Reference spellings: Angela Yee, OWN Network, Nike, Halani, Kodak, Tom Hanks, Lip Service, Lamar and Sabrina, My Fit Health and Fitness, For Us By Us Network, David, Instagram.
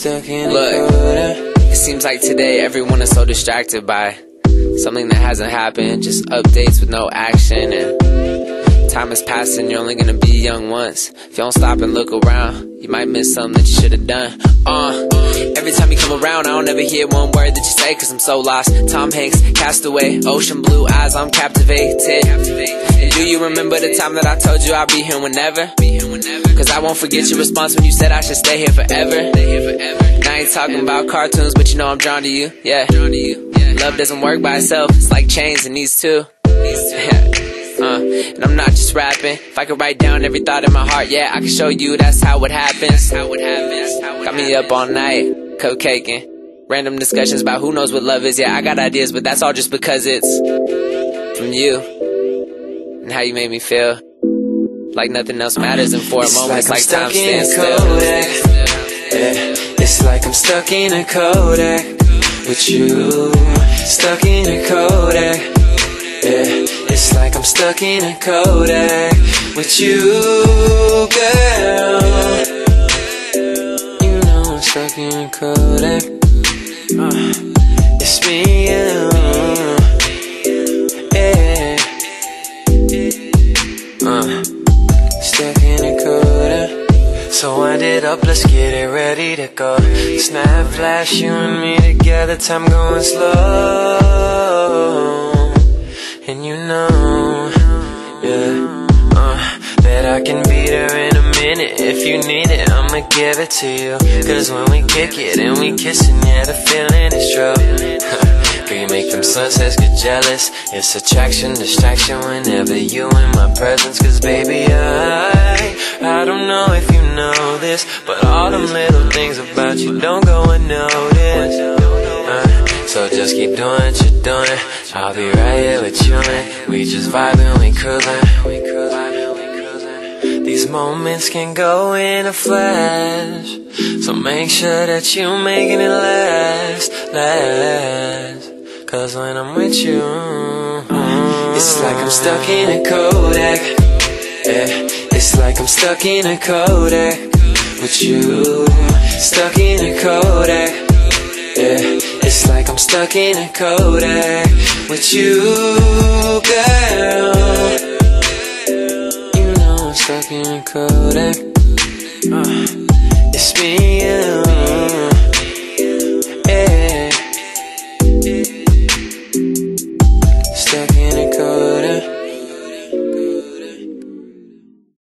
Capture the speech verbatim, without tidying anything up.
stuck in Look, it seems like today everyone is so distracted by something that hasn't happened, just updates with no action. And time is passing, you're only gonna be young once. If you don't stop and look around, you might miss something that you should have done. Uh, every time you come around, I don't ever hear one word that you say, cause I'm so lost. Tom Hanks, Castaway, ocean blue eyes, I'm captivated. And do you remember the time that I told you I'd be here whenever? Cause I won't forget your response when you said I should stay here forever. And I ain't talking about cartoons, but you know I'm drawn to you. Yeah, love doesn't work by itself, it's like chains and these two. Uh, and I'm not just rapping. If I could write down every thought in my heart, yeah, I could show you that's how it happens. Got me up all night, cupcaking. Random discussions about who knows what love is. Yeah, I got ideas, but that's all just because it's from you and how you made me feel. Like nothing else matters, and for a moment it's like time stands still. It's like I'm stuck in a Kodak with you. Stuck in a Kodak. It's like I'm stuck in a Kodak with you, girl. You know I'm stuck in a Kodak. Uh, it's me and yeah. Uh, stuck in a Kodak. So wind it up, let's get it ready to go. Snap, flash, you and me together. Time going slow. And you know, yeah, uh, that I can be there in a minute. If you need it, I'ma give it to you. Cause when we kick it and we kissin', yeah, the feeling is true. Girl, you make them sunsets get jealous. It's attraction, distraction whenever you in my presence. Cause baby, I, I don't know if you know this, but all them little things about you don't go unnoticed. uh, So just keep doing what you're doing. I'll be right here with you and we just vibing, we cruising. These moments can go in a flash, so make sure that you're making it last, last. Cause when I'm with you, mm, it's like I'm stuck in a Kodak. Yeah, it's like I'm stuck in a Kodak with you. Stuck in a Kodak. Yeah. It's like I'm stuck in a Kodak with you, girl. You know I'm stuck in a Kodak.